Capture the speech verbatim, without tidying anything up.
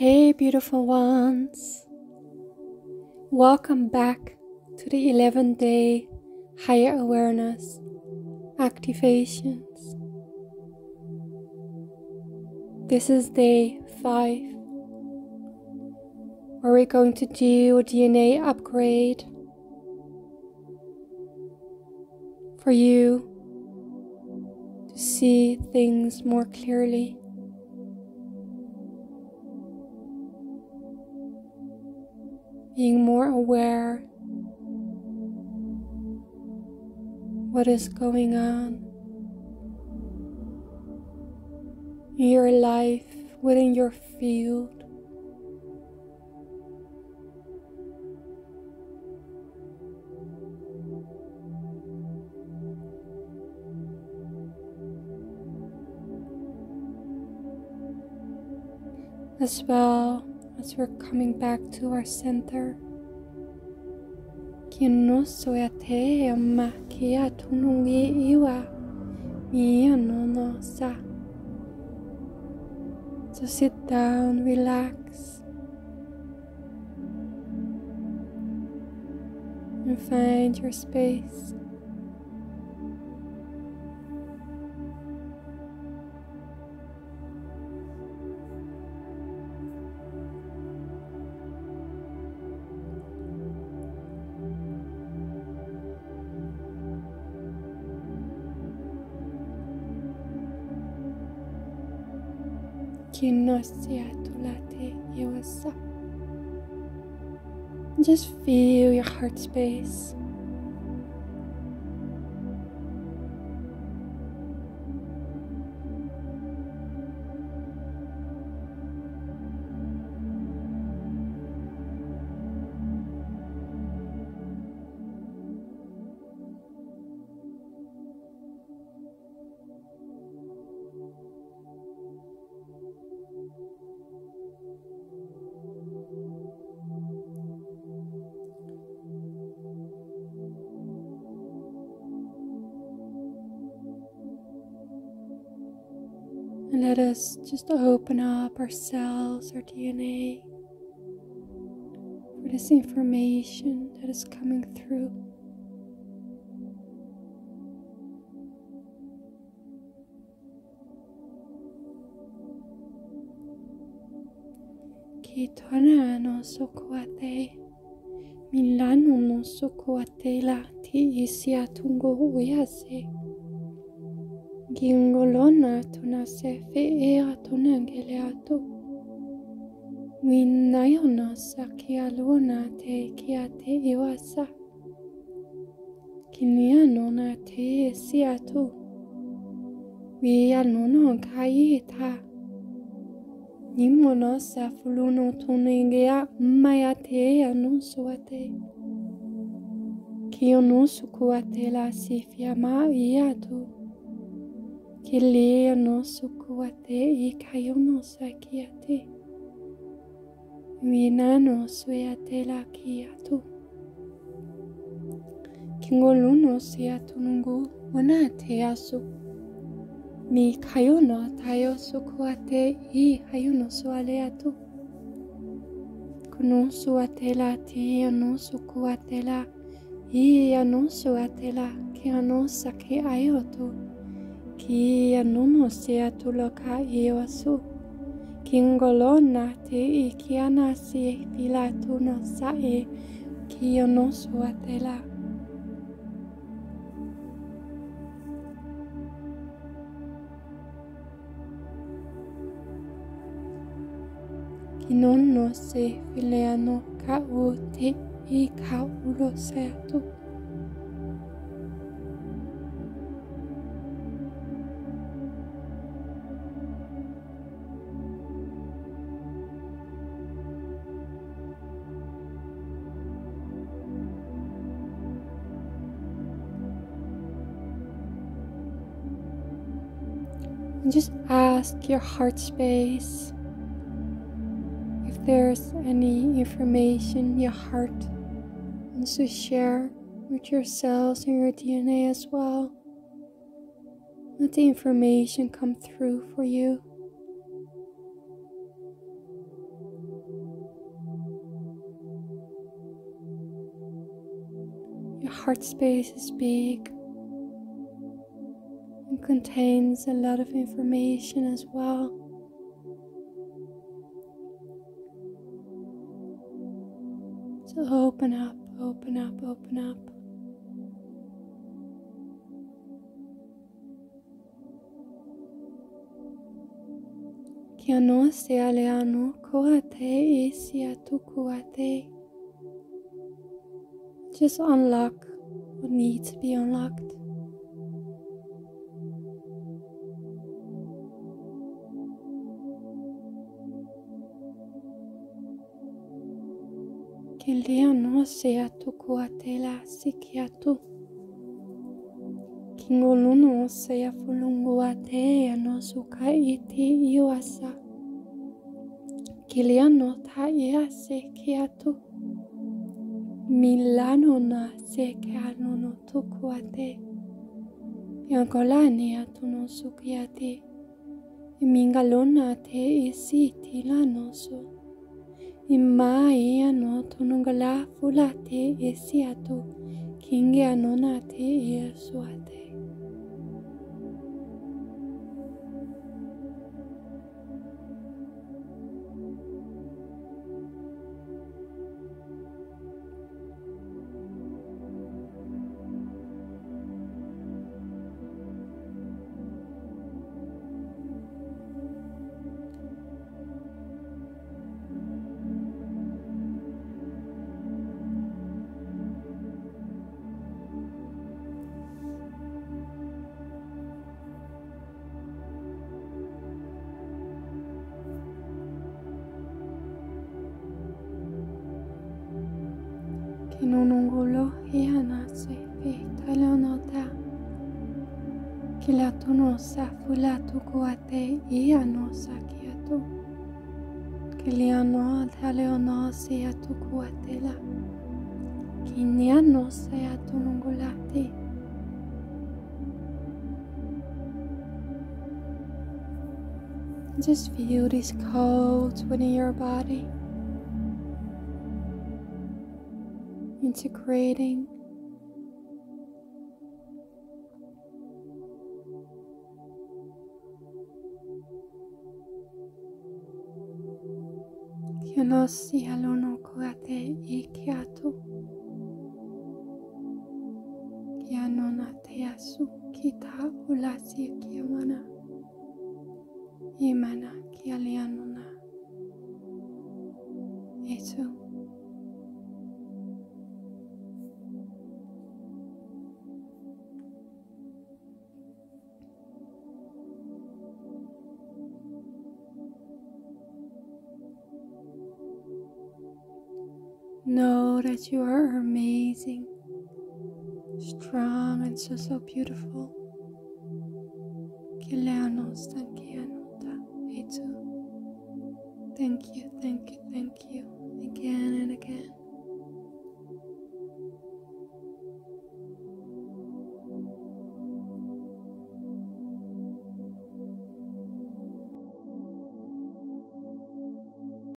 Hey beautiful ones, welcome back to the eleventh day higher awareness activations. This is day five, where we're going to do a D N A upgrade for you to see things more clearly. Being more aware what is going on in your life, within your field. As well, as we're coming back to our center. So sit down, relax, and find your space. Just feel your heart space. Let us just open up ourselves, our D N A, for this information that is coming through. Kitana no sokoate, Milano no sokoate la ti isiatungo uyase. Gingolona tunase feera tunangeleato. Winayona sakialona te kiate iwasa. Kinianona te siatu. Wianona kaieta. Nimona safuluno tunengea mayate anusuate. Kionusukuate la sifiama iatu. Kile no sukuate ikayono sakiate. Minano suate la kiatu. Kingoluno siatunungu wanate asu. Mi kayono tayo sukuate i hayono sualeatu. Kuno suate la tiano sukuate la i ano suate la kiano saki ayoto. Ki anuno seatu loka ewasu. Kingolona te ikiana se filatu no sae. Ki anosu atela. Kinono se fileano ka u te ikaulo seatu. Just ask your heart space if there's any information your heart wants to share with your cells and your D N A as well. Let the information come through for you. Your heart space is big and contains a lot of information as well. So open up, open up, open up. Ki ano se aleano koate esi atu koate. Just unlock what needs to be unlocked. Que lea no sea tu coatela sikiatu. Kingoluno sea fulunguate no suka iti iwasa. Que lea no ta ia sikiatu. Milano na se no no tukuate. Yankolane atu no sukiate. Mingalona te isi tilanoso. Imai ano tunungala fulate isi atu. Kinge anona te iesuate. Nunungolo hianase fitalonota. Kilatunosa fulatu kuate ianosa kiatu. Kiliano taleonosi atu kuatela. Kinianosa atunungulati. Just feel these codes within your body. Integrating que no si alono coate ikiatu que anona te asu kita ulasi que mana imana que alianona eso. Know that you are amazing, strong, and so, so beautiful. Thank you, thank you, thank you.